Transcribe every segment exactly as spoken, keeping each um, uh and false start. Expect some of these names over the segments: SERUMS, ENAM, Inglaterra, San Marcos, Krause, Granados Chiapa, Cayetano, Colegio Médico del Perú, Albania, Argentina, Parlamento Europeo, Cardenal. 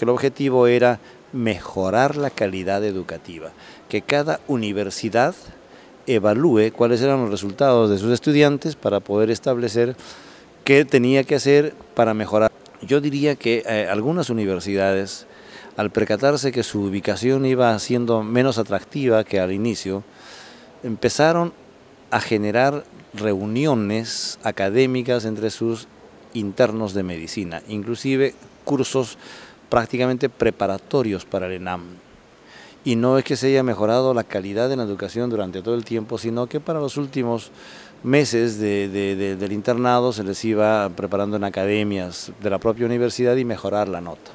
El objetivo era mejorar la calidad educativa, que cada universidad evalúe cuáles eran los resultados de sus estudiantes para poder establecer qué tenía que hacer para mejorar. Yo diría que eh, algunas universidades, al percatarse que su ubicación iba siendo menos atractiva que al inicio, empezaron a generar reuniones académicas entre sus internos de medicina, inclusive cursos prácticamente preparatorios para el ENAM. Y no es que se haya mejorado la calidad de la educación durante todo el tiempo, sino que para los últimos meses de, de, de, del internado se les iba preparando en academias de la propia universidad y mejorar la nota.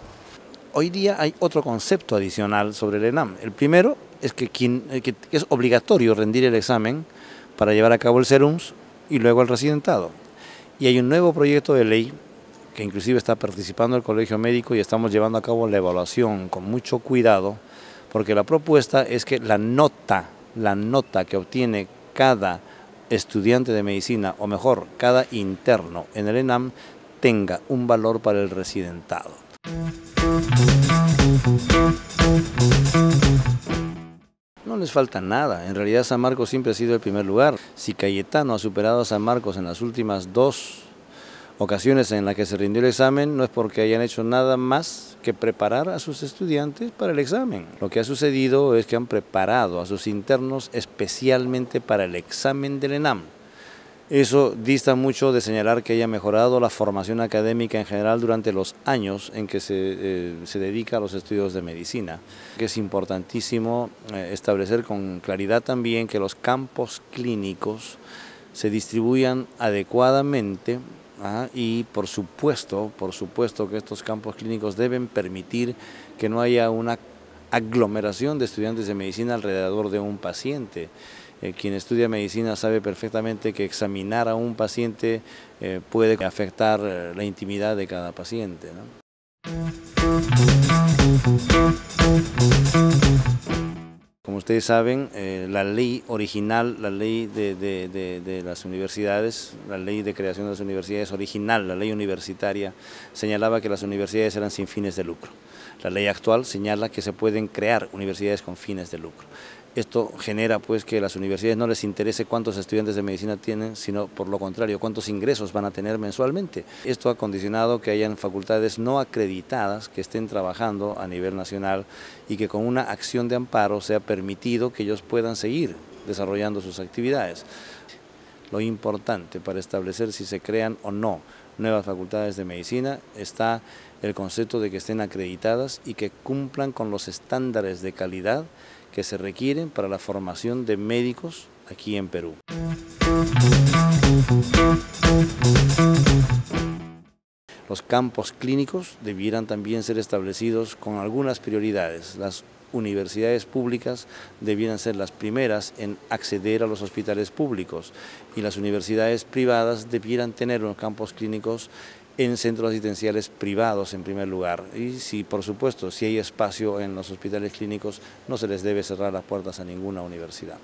Hoy día hay otro concepto adicional sobre el ENAM. El primero es que, quien, que es obligatorio rendir el examen para llevar a cabo el SERUMS y luego el residentado. Y hay un nuevo proyecto de ley que inclusive está participando el Colegio Médico y estamos llevando a cabo la evaluación con mucho cuidado, porque la propuesta es que la nota, la nota que obtiene cada estudiante de medicina, o mejor, cada interno en el ENAM, tenga un valor para el residentado. No les falta nada, en realidad San Marcos siempre ha sido el primer lugar. Si Cayetano ha superado a San Marcos en las últimas dos ocasiones en las que se rindió el examen, no es porque hayan hecho nada más que preparar a sus estudiantes para el examen. Lo que ha sucedido es que han preparado a sus internos especialmente para el examen del ENAM. Eso dista mucho de señalar que haya mejorado la formación académica en general durante los años en que se, eh, se dedica a los estudios de medicina. Es importantísimo eh, establecer con claridad también que los campos clínicos se distribuyan adecuadamente. Ajá, y por supuesto, por supuesto que estos campos clínicos deben permitir que no haya una aglomeración de estudiantes de medicina alrededor de un paciente. Eh, quien estudia medicina sabe perfectamente que examinar a un paciente eh, puede afectar la intimidad de cada paciente, ¿no? Como ustedes saben, eh, la ley original, la ley de, de, de, de las universidades, la ley de creación de las universidades original, la ley universitaria, señalaba que las universidades eran sin fines de lucro. La ley actual señala que se pueden crear universidades con fines de lucro. Esto genera pues que a las universidades no les interese cuántos estudiantes de medicina tienen, sino por lo contrario, cuántos ingresos van a tener mensualmente. Esto ha condicionado que hayan facultades no acreditadas que estén trabajando a nivel nacional y que con una acción de amparo sea permitido que ellos puedan seguir desarrollando sus actividades. Lo importante para establecer si se crean o no nuevas facultades de medicina está el concepto de que estén acreditadas y que cumplan con los estándares de calidad que se requieren para la formación de médicos aquí en Perú. Los campos clínicos debieran también ser establecidos con algunas prioridades. Las universidades públicas debieran ser las primeras en acceder a los hospitales públicos y las universidades privadas debieran tener unos campos clínicos en centros asistenciales privados en primer lugar. Y si, por supuesto, si hay espacio en los hospitales clínicos, no se les debe cerrar las puertas a ninguna universidad.